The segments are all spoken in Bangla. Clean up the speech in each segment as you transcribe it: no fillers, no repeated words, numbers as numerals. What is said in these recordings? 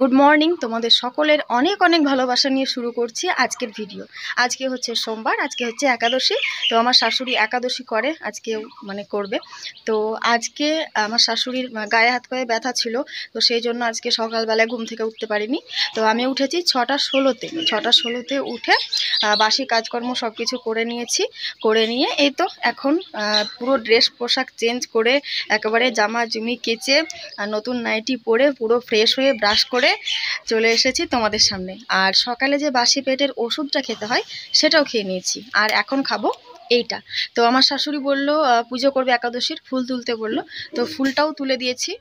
গুড মর্নিং, তোমাদের সকলের অনেক অনেক ভালোবাসা নিয়ে শুরু করছি আজকের ভিডিও। আজকে হচ্ছে সোমবার, আজকে হচ্ছে একাদশী। তো আমার শাশুড়ি একাদশী করে, আজকে মানে করবে। তো আজকে আমার শাশুড়ির গায়ে হাত পায়ে ব্যথা ছিল, তো সেই জন্য আজকে সকালবেলায় ঘুম থেকে উঠতে পারিনি। তো আমি উঠেছি 6:16-তে উঠে বাসি কাজকর্ম সব কিছু করে নিয়েছি। করে নিয়ে এই তো এখন পুরো ড্রেস পোশাক চেঞ্জ করে একেবারে জামা জুমি কেচে নতুন নাইটি পরে পুরো ফ্রেশ হয়ে ব্রাশ করে চলে এসেছি তোমাদের সামনে। আর সকালে যে বাসি পেটের ওষুধটা খেতে হয় সেটাও খেয়ে নিয়েছি, আর এখন খাবো এইটা। তো আমার শাশুড়ি বলল পুজো করবে একাদশীর, ফুল তুলতে বলল, তো ফুলটাও তুলে দিয়েছি।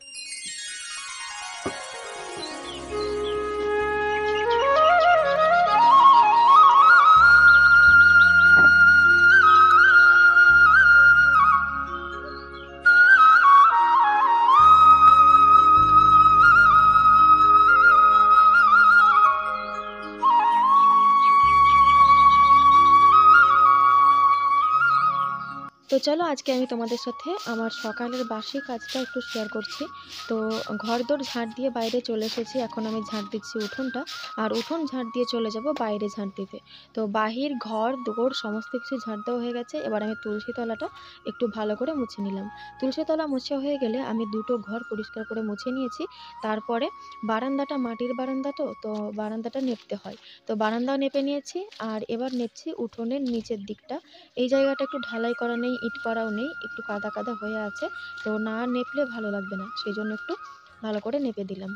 তো চলো আজকে আমি তোমাদের সাথে আমার সকালের বাসি কাজটা একটু শেয়ার করছি। তো ঘরদোর ঝাঁট দিয়ে বাইরে চলে এসেছি, এখন আমি ঝাঁট দিচ্ছি উঠোনটা, আর উঠোন ঝাঁট দিয়ে চলে যাব বাইরে ঝাঁট দিতে। তো বাহির ঘর দুয়ার সমস্ত কিছু ঝাঁট দেওয়া হয়ে গেছে। এবার আমি তুলসীতলাটা একটু ভালো করে মুছে নিলাম। তুলসীতলা মোছা হয়ে গেলে আমি দুটো ঘর পরিষ্কার করে মুছে নিয়েছি। তারপরে বারান্দাটা মাটির বারান্দা, তো বারান্দাটা নেপতে হয়, তো বারান্দাও নেপে নিয়েছি। আর এবার নেপছি উঠোনের নিচের দিকটা। এই জায়গাটা একটু ঢালাই করা নেই, ইট পাড়াও নেই, একটু কাদা কাদা হয়ে আছে, তো না নেপলে ভালো লাগবে না, সেই জন্য একটু ভালো করে নেপে দিলাম।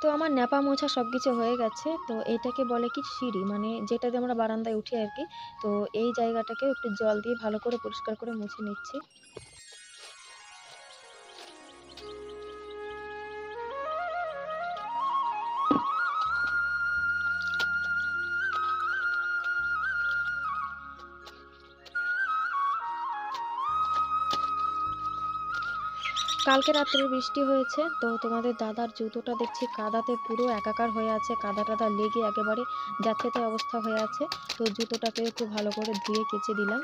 তো আমার ন্যাপা মোছা সব কিছু হয়ে গেছে। তো এটাকে বলে কি সিঁড়ি, মানে যেটাতে আমরা বারান্দায় উঠি আর কি। তো এই জায়গাটাকে একটু জল দিয়ে ভালো করে পরিষ্কার করে মুছে নিচ্ছি। কালকে রাত্রে বৃষ্টি হয়েছে, তো তোমাদের দাদার জুতোটা দেখছি কাদাতে পুরো একাকার হয়ে আছে, কাদা টাদা লেগে একেবারে যাচ্ছে তো অবস্থা হয়ে আছে। তো জুতোটাকে একটু ভালো করে ধুয়ে কেচে দিলাম।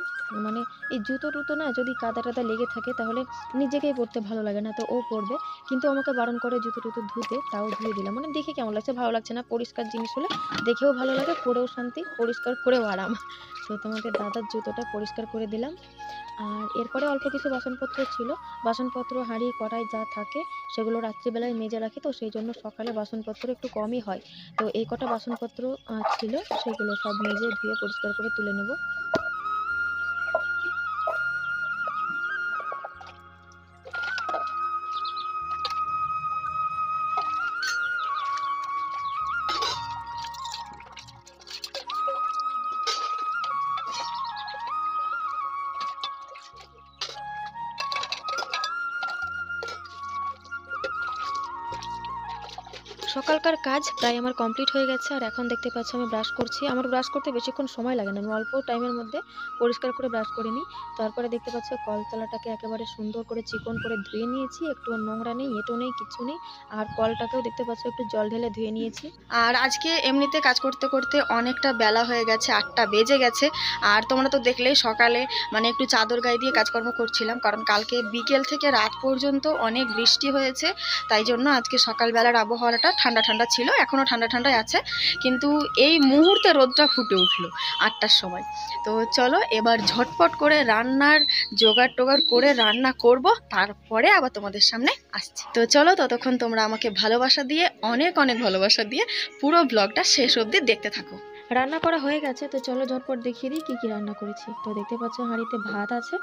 মানে এই জুতো টুতো না, যদি কাদা টাদা লেগে থাকে তাহলে নিজেকেই পরতে ভালো লাগে না, তো ও পরবে। কিন্তু আমাকে বারণ করে জুতো টুতো ধুতে, তাও ধুয়ে দিলাম। মানে দেখে কেমন লাগছে, ভালো লাগছে না? পরিষ্কার জিনিস হলে দেখেও ভালো লাগে, পরেও শান্তি, পরিষ্কার করেও আরাম। তো তোমাদের দাদার জুতোটা পরিষ্কার করে দিলাম। আর এরপরে অল্প কিছু বাসনপত্র ছিল, বাসনপত্র হাঁড়ি কড়াই যা থাকে সেগুলো রাত্রিবেলায় মেজে রাখি, তো সেই জন্য সকালে বাসনপত্র একটু কমই হয়। তো এই কটা বাসনপত্র ছিল, সেগুলো সব মেজে ধুয়ে পরিষ্কার করে তুলে নেব। সকালকার কাজ প্রায় আমার কমপ্লিট হয়ে গেছে, আর এখন দেখতে পাচ্ছি আমি ব্রাশ করছি। আমার ব্রাশ করতে বেশিক্ষণ সময় লাগে না, আমি অল্প টাইমের মধ্যে পরিষ্কার করে ব্রাশ করে নিই। তারপরে দেখতে পাচ্ছি কলতলাটাকে একেবারে সুন্দর করে চিকন করে ধুয়ে নিয়েছি, একটু নোংরা নেই, এটো নেই, কিছু নেই। আর কলটাকেও দেখতে পাচ্ছি একটু জল ঢেলে ধুয়ে নিয়েছি। আর আজকে এমনিতে কাজ করতে করতে অনেকটা বেলা হয়ে গেছে, 8টা বেজে গেছে। আর তোমরা তো দেখলেই সকালে মানে একটু চাদর গায়ে দিয়ে কাজকর্ম করছিলাম, কারণ কালকে বিকেল থেকে রাত পর্যন্ত অনেক বৃষ্টি হয়েছে, তাই জন্য আজকে সকালবেলার আবহাওয়াটা ঠান্ডা ঠান্ডা ছিল, এখনও ঠান্ডা ঠান্ডাই আছে, কিন্তু এই মুহূর্তে রোদটা ফুটে উঠল 8টার সময়। তো চলো এবার ঝটপট করে রান্নার জোগাড় টোগাড় করে রান্না করব, তারপরে আবার তোমাদের সামনে আসছি। তো চলো ততক্ষণ তোমরা আমাকে ভালোবাসা দিয়ে, অনেক অনেক ভালোবাসা দিয়ে পুরো ব্লগটা শেষ অবধি দেখতে থাকো। রান্না করা হয়ে গেছে, তো চলো ঝটপট দেখিয়ে দিই কী কী রান্না করেছি। তো দেখতে পাচ্ছ হাঁড়িতে ভাত আছে,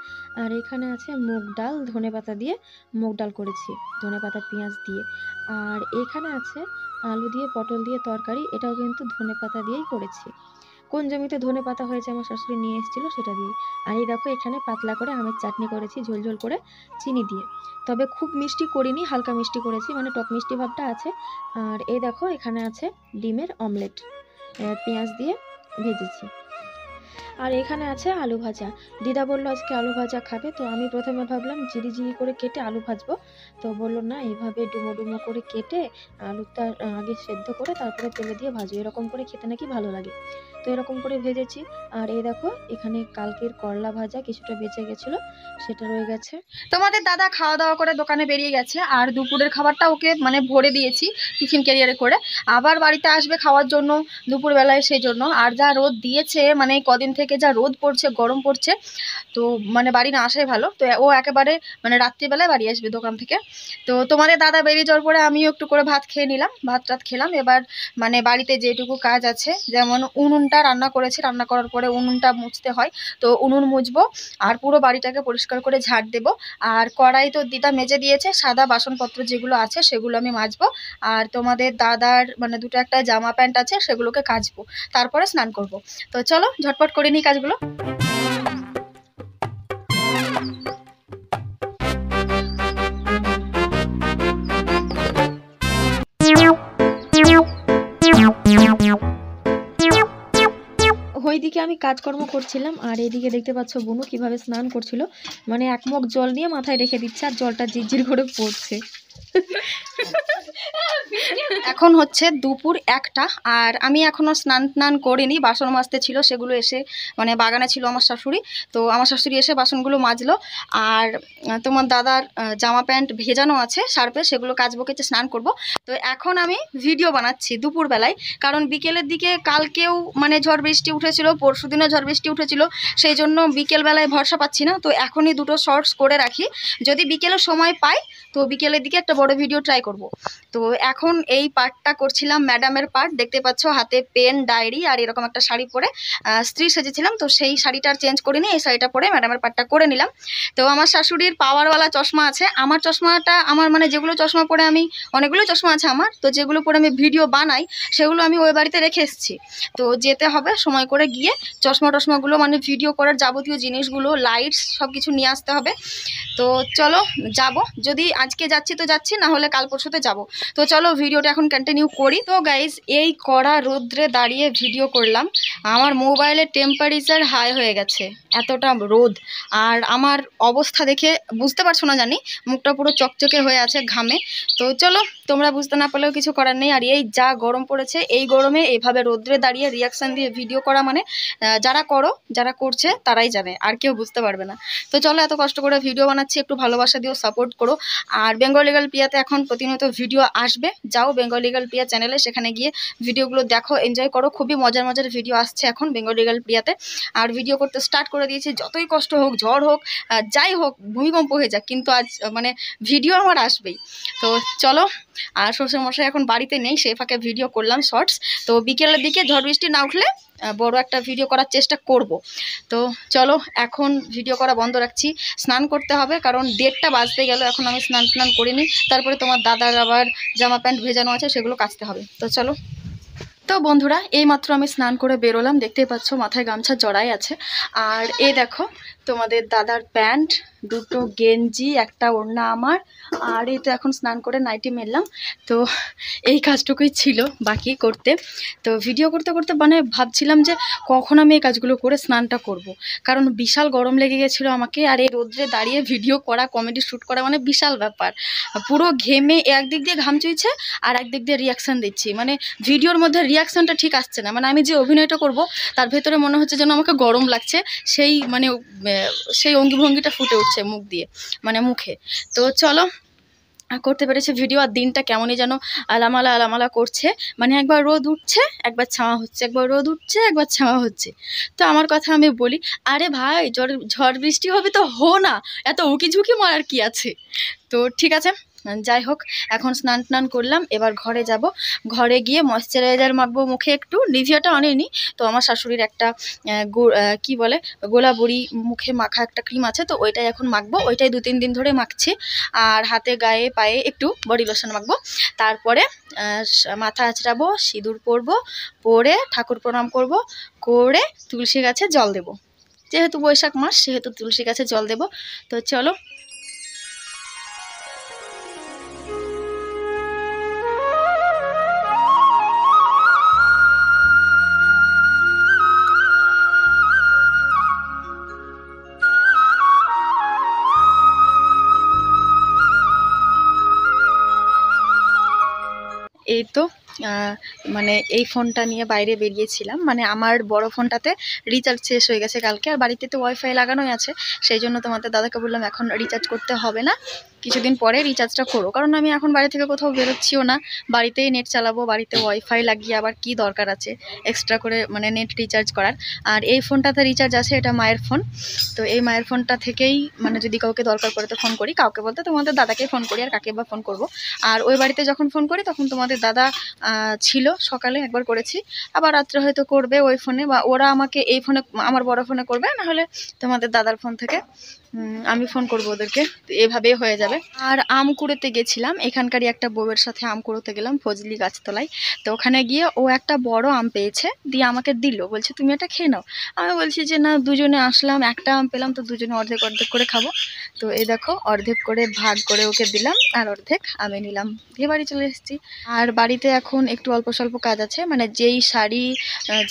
আর এখানে আছে মুগ ডাল, ধনে পাতা দিয়ে মুগ ডাল করেছি, ধনে পাতা পেঁয়াজ দিয়ে। আর এখানে আছে আলু দিয়ে পটল দিয়ে তরকারি, এটাও কিন্তু ধনে পাতা দিয়েই করেছি। কোন জমিতে ধনে পাতা হয়েছে আমার শাশুড়ি নিয়ে এসেছিলো সেটা দিয়ে। আর এই দেখো এখানে পাতলা করে আমের চাটনি করেছি, ঝোলঝোল করে চিনি দিয়ে, তবে খুব মিষ্টি করিনি, হালকা মিষ্টি করেছি, মানে টক মিষ্টি ভাবটা আছে। আর এই দেখো এখানে আছে ডিমের অমলেট, পেঁয়াজ দিয়ে ভেজেছি। আর এখানে আছে আলু ভাজা, দিদা বললো আজকে আলু ভাজা খাবে, তো আমি প্রথমে ভাবলাম জিরি জিরি করে কেটে আলু ভাজবো, তো বললো না, এইভাবে ডুমো ডুমো করে কেটে আলুটা আগে সেদ্ধ করে তারপরে তেলে দিয়ে ভাজো, এরকম করে খেতে নাকি ভালো লাগে। তো এরকম করে ভেজেছি। আর এই দেখো এখানে কালকের করলা ভাজা কিছুটা বেঁচে গেছিলো, সেটা রয়ে গেছে। তোমাদের দাদা খাওয়া দাওয়া করে দোকানে বেরিয়ে গেছে, আর দুপুরের খাবারটা ওকে মানে ভরে দিয়েছি টিফিন ক্যারিয়ারে করে। আবার বাড়িতে আসবে খাওয়ার জন্য দুপুরবেলায়, সেই জন্য। আর যা রোদ দিয়েছে মানে কদিন থেকে যা রোদ পড়ছে, গরম পড়ছে, তো মানে বাড়ি না আসাই ভালো। তো ও একেবারে মানে রাত্রিবেলায় বাড়ি আসবে দোকান থেকে। তো তোমাদের দাদা বেরিয়ে যাওয়ার পরে আমিও একটু করে ভাত খেয়ে নিলাম, ভাত টাত খেলাম। এবার মানে বাড়িতে যেটুকু কাজ আছে, যেমন উনুনটা রান্না করেছি, রান্না করার পরে উনুনটা মুছতে হয়, তো উনুন মুছবো আর পুরো বাড়িটাকে পরিষ্কার করে ঝাড় দেবো। আর কড়াই তো দিদা মেজে দিয়েছে, সাদা বাসনপত্র যেগুলো আছে সেগুলো আমি মাজবো। আর তোমাদের দাদার মানে দুটো একটা জামা প্যান্ট আছে, সেগুলোকে কাচবো, তারপরে স্নান করবো। তো চলো ঝটপট করে নিই কাজগুলো। ওইদিকে আমি কাজকর্ম করছিলাম, আর এইদিকে দেখতে পাচ্ছ বুনু কিভাবে স্নান করছিল। মানে এক মগ জল নিয়ে মাথায় রেখে দিচ্ছে, আর জলটা ঝিরঝির করে পড়ছে। এখন হচ্ছে দুপুর 1টা, আর আমি এখনও স্নান টান করিনি। বাসন মাজতে ছিল, সেগুলো এসে মানে বাগানে ছিল আমার শাশুড়ি, তো আমার শাশুড়ি এসে বাসনগুলো মাজলো। আর তোমার দাদার জামা প্যান্ট ভেজানো আছে সার্পে, সেগুলো কাচবো, কেচে স্নান করব। তো এখন আমি ভিডিও বানাচ্ছি দুপুরবেলায়, কারণ বিকেলের দিকে কালকেও মানে ঝড় বৃষ্টি উঠেছিল, পরশু দিনও ঝড় বৃষ্টি উঠেছিল, সেই জন্য বিকেলবেলায় ভরসা পাচ্ছি না। তো এখনই দুটো শর্টস করে রাখি, যদি বিকেলের সময় পাই তো বিকেলের দিকে একটা বড় ভিডিও ট্রাই করব। তো এখন এই পার্টটা করছিলাম ম্যাডামের পার্ট, দেখতে পাচ্ছ হাতে পেন, ডায়েরি, আর এরকম একটা শাড়ি পরে স্ত্রী সেজেছিলাম। তো সেই শাড়িটা আর চেঞ্জ করিনি, এই শাড়িটা পরে ম্যাডামের পার্টটা করে নিলাম। তো আমার শাশুড়ির পাওয়ারওয়ালা চশমা আছে, আমার চশমাটা আমার মানে যেগুলো চশমা পরে আমি, অনেকগুলো চশমা আছে আমার, তো যেগুলো পরে আমি ভিডিও বানাই সেগুলো আমি ওই বাড়িতে রেখে এসেছি। তো যেতে হবে সময় করে, গিয়ে চশমা টশমাগুলো মানে ভিডিও করার যাবতীয় জিনিসগুলো, লাইটস সব কিছু নিয়ে আসতে হবে। তো চলো যাব, যদি আজকে যাচ্ছি তো যাচ্ছি, না হলে কাল পরশুতে যাব। তো চলো ভিডিওটা এখন কন্টিনিউ করি। তো গাইজ এই কড়া রোদ্রে দাঁড়িয়ে ভিডিও করলাম, আমার মোবাইলের টেম্পারেচার হাই হয়ে গেছে, এতটা রোদ। আর আমার অবস্থা দেখে বুঝতে পারছো না জানি, মুখটা পুরো চকচকে হয়ে আছে ঘামে। তো চলো তোমরা বুঝতে না পারলেও কিছু করার নেই। আর এই যা গরম পড়েছে, এই গরমে এইভাবে রোদ্রে দাঁড়িয়ে রিয়াকশান দিয়ে ভিডিও করা মানে যারা করো, যারা করছে তারাই জানে, আর কেউ বুঝতে পারবে না। তো চলো এত কষ্ট করে ভিডিও বানাচ্ছি, একটু ভালোবাসা দিও, সাপোর্ট করো। আর বেঙ্গল লিগ্যাল পিয়াতে এখন প্রতিনিয়ত ভিডিও আসবে, যাও বেঙ্গল লিগ্যাল পিয়া চ্যানেলে, সেখানে গিয়ে ভিডিওগুলো দেখো, এনজয় করো। খুবই মজার মজার ভিডিও আসছে এখন বেঙ্গল লিগ্যাল পিয়াতে। আর ভিডিও করতে স্টার্ট করে দিয়েছি, যতই কষ্ট হোক, ঝড় হোক, যাই হোক, ভূমিকম্প হয়ে যাক, কিন্তু আজ মানে ভিডিও আমার আসবেই। তো চলো, আর শ্বশুরমশাই এখন বাড়িতে নেই, সেই ফাঁকে ভিডিও করলাম শর্টস। তো বিকেলের দিকে ঝড় বৃষ্টি না উঠলে বড় একটা ভিডিও করার চেষ্টা করব। তো চলো এখন ভিডিও করা বন্ধ রাখছি, স্নান করতে হবে, কারণ 1:30টা বাজতে গেল, এখন আমি স্নান টান করিনি। তারপরে তোমার দাদার আবার জামা প্যান্ট ভেজানো আছে, সেগুলো কাচতে হবে। তো চলো। তো বন্ধুরা এইমাত্র আমি স্নান করে বেরোলাম, দেখতেই পাচ্ছ মাথায় গামছা জড়াই আছে। আর এই দেখো তোমাদের দাদার প্যান্ট, দুটো গেঞ্জি, একটা ওড়না আমার। আর এই তো এখন স্নান করে নাইটি মেললাম। তো এই কাজটুকুই ছিল বাকি করতে। তো ভিডিও করতে করতে মানে ভাবছিলাম যে কখন আমি এই কাজগুলো করে স্নানটা করব, কারণ বিশাল গরম লেগে গেছিলো আমাকে। আর এই রোদ্রে দাঁড়িয়ে ভিডিও করা, কমেডি শ্যুট করা মানে বিশাল ব্যাপার। পুরো ঘেমে একদিক দিয়ে ঘাম চুইছে, আর একদিক দিয়ে রিয়াকশান দিচ্ছি। মানে ভিডিওর মধ্যে রিয়াকশানটা ঠিক আসছে না, মানে আমি যে অভিনয়টা করব তার ভেতরে মনে হচ্ছে যেন আমাকে গরম লাগছে, সেই মানে সেই অঙ্গিভঙ্গিটা ফুটে উঠছে মুখ দিয়ে, মানে মুখে। তো চলো করতে পেরেছে ভিডিও। আর দিনটা কেমনই যেন আলামালা আলামালা করছে, মানে একবার রোদ উঠছে, একবার ছাওয়া হচ্ছে, একবার রোদ উঠছে, একবার ছাওয়া হচ্ছে। তো আমার কথা আমি বলি, আরে ভাই ঝড় বৃষ্টি হবে তো হো না, এত উকিঝুঁকি মারার কি আছে। তো ঠিক আছে, যাই হোক এখন স্নান টান করলাম, এবার ঘরে যাব। ঘরে গিয়ে ময়শ্চারাইজার মাখবো মুখে, একটু নিভিয়াটা আনিনি। তো আমার শাশুড়ির একটা কি বলে গোলাবড়ি মুখে মাখা একটা ক্রিম আছে, তো ওইটাই এখন মাখবো, ওইটাই 2-3 দিন ধরে মাখছি। আর হাতে গায়ে পায়ে একটু বডি লোশন মাখবো, তারপরে মাথা আঁচড়াবো, সিঁদুর পরবো, পরে ঠাকুর প্রণাম করবো, করে তুলসী গাছে জল দেবো। যেহেতু বৈশাখ মাস সেহেতু তুলসী গাছে জল দেবো। তো চলো। এই তো মানে এই ফোনটা নিয়ে বাইরে বেরিয়েছিলাম, মানে আমার বড় ফোনটাতে রিচার্জ শেষ হয়ে গেছে কালকে, আর বাড়িতে তো ওয়াইফাই লাগানোই আছে, সেই জন্য তোমাদের দাদাকে বললাম এখন রিচার্জ করতে হবে না, কিছুদিন পরে রিচার্জটা করো, কারণ আমি এখন বাড়ি থেকে কোথাও বেরোচ্ছিও না, বাড়িতেই নেট চালাবো, বাড়িতে ওয়াইফাই লাগিয়ে আবার কি দরকার আছে এক্সট্রা করে মানে নেট রিচার্জ করার। আর এই ফোনটাতে রিচার্জ আছে, এটা মায়ের ফোন, তো এই মায়ের ফোনটা থেকেই মানে যদি কাউকে দরকার করে তো ফোন করি, কাউকে বলতে তোমাদের দাদাকে ফোন করি, আর কাকে বা ফোন করবো। আর ওই বাড়িতে যখন ফোন করি তখন তোমাদের দাদা ছিল, সকালে একবার করেছি, আবার রাত্রে হয়তো করবে ওই ফোনে, বা ওরা আমাকে এই ফোনে আমার বড় ফোনে করবে, নাহলে তোমাদের দাদার ফোন থেকে আমি ফোন করবো ওদেরকে, এভাবেই হয়ে যাবে। আর আম কুড়োতে গেছিলাম, এখানকারই একটা বউয়ের সাথে আম কুড়োতে গেলাম ফজলি গাছতলায়, তো ওখানে গিয়ে ও একটা বড় আম পেয়েছে, দিয়ে আমাকে দিল, বলছে তুমি এটা খেয়ে নাও, আমি বলছি যে না, দুজনে আসলাম, একটা আম পেলাম তো দুজনে অর্ধেক অর্ধেক করে খাবো, তো এই দেখো অর্ধেক করে ভাগ করে ওকে দিলাম আর অর্ধেক আমি নিলাম, দিয়ে বাড়ি চলে এসেছি। আর বাড়িতে এখন একটু অল্প স্বল্প কাজ আছে, মানে যেই শাড়ি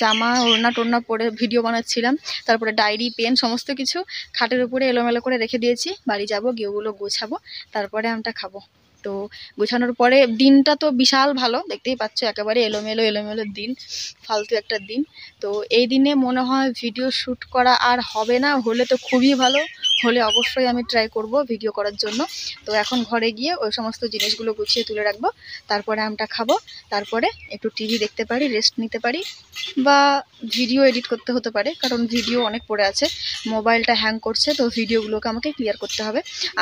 জামা ওড়না টোড়না পরে ভিডিও বানাচ্ছিলাম, তারপরে ডায়েরি পেন সমস্ত কিছু খাটের উপরে এলোমেলো করে রেখে দিয়েছি, বাড়ি যাব গিয়ে ওগুলো গোছাবো, তারপরে আমটা খাবো। তো গোছানোর পরে দিনটা তো বিশাল ভালো, দেখতেই পাচ্ছ একেবারে এলোমেলো এলোমেলো দিন, ফালতু একটা দিন। তো এই দিনে মনে হয় ভিডিও শ্যুট করা আর হবে না, হলে তো খুবই ভালো, হলে অবশ্যই আমি ট্রাই করব ভিডিও করার জন্য। তো এখন ঘরে গিয়ে ওই সমস্ত জিনিসগুলো গুছিয়ে তুলে রাখবো, তারপরে আমটা খাবো, তারপরে একটু টিভি দেখতে পারি, রেস্ট নিতে পারি, বা ভিডিও এডিট করতে হতে পারে, কারণ ভিডিও অনেক পড়ে আছে, মোবাইলটা হ্যাং করছে, তো ভিডিওগুলোকে আমাকে ক্লিয়ার করতে হবে।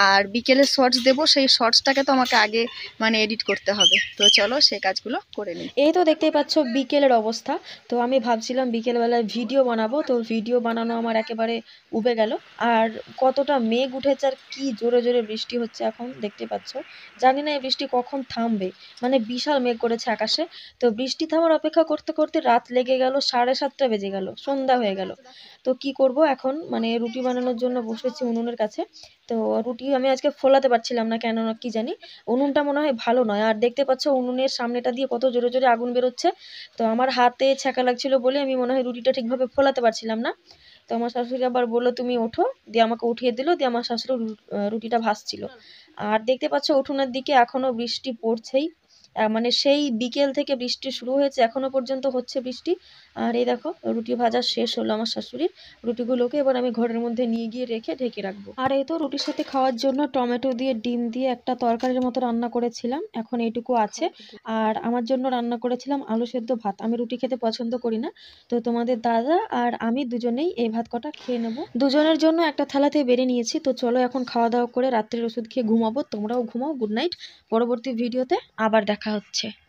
আর বিকেলে শর্টস দেবো, সেই শর্টসটাকে তো আমাকে আগে মানে এডিট করতে হবে, তো চলো সেই কাজগুলো করে নিই। এই তো দেখতেই পাচ্ছ বিকেলের অবস্থা, তো আমি ভাবছিলাম বিকেলবেলায় ভিডিও বানাবো, তো ভিডিও বানানো আমার একেবারে উবে গেল। আর কতটা মেঘ উঠেছে আর কি জোরে জোরে বৃষ্টি হচ্ছে এখন দেখতে পাচ্ছ, জানি না এই বৃষ্টি কখন থামবে, মানে বিশাল মেঘ করেছে আকাশে। তো বৃষ্টি থামার অপেক্ষা করতে করতে রাত লেগে গেল, 7:30 বেজে গেল, সন্ধ্যা হয়ে গেল। তো কি করব এখন, মানে রুটি বানানোর জন্য বসেছি উনুনের কাছে, তো রুটি আমি আজকে ফোলাতে পারছিলাম না কেন কি জানি, উনুনটা মনে হয় ভালো নয়। আর দেখতে পাচ্ছ উনুনের সামনেটা দিয়ে কত জোরে জোরে আগুন বেরোচ্ছে, তো আমার হাতে ছ্যাঁকা লাগছিল বলে আমি মনে হয় রুটিটা ঠিকভাবে ফোলাতে পারছিলাম না। তো আমার শাশুড়ি আবার বললো তুমি ওঠো, দিয়ে আমাকে উঠিয়ে দিল, দিয়ে আমার শাশুড়ি রুটিটা ভাজছিল। আর দেখতে পাচ্ছ উঠোনের দিকে এখনো বৃষ্টি পড়ছেই, মানে সেই বিকেল থেকে বৃষ্টি শুরু হয়েছে, এখনো পর্যন্ত হচ্ছে বৃষ্টি। আর এই দেখো রুটি ভাজা শেষ হলো আমার শাশুড়ির, রুটিগুলোকে এবার আমি ঘরের মধ্যে নিয়ে গিয়ে রেখে ঢেকে রাখবো। আর এই তো রুটির সাথে খাওয়ার জন্য টমেটো দিয়ে ডিম দিয়ে একটা তরকারির মতো রান্না করেছিলাম, এখন এইটুকু আছে। আর আমার জন্য রান্না করেছিলাম আলু সেদ্ধ ভাত, আমি রুটি খেতে পছন্দ করি না, তো তোমাদের দাদা আর আমি দুজনেই এই ভাত কটা খেয়ে নেবো, দুজনের জন্য একটা থালাতে বেড়ে নিয়েছি। তো চলো এখন খাওয়া দাওয়া করে রাত্রের ওষুধ খেয়ে ঘুমাবো, তোমরাও ঘুমাও, গুড নাইট, পরবর্তী ভিডিওতে আবার দেখা হচ্ছে।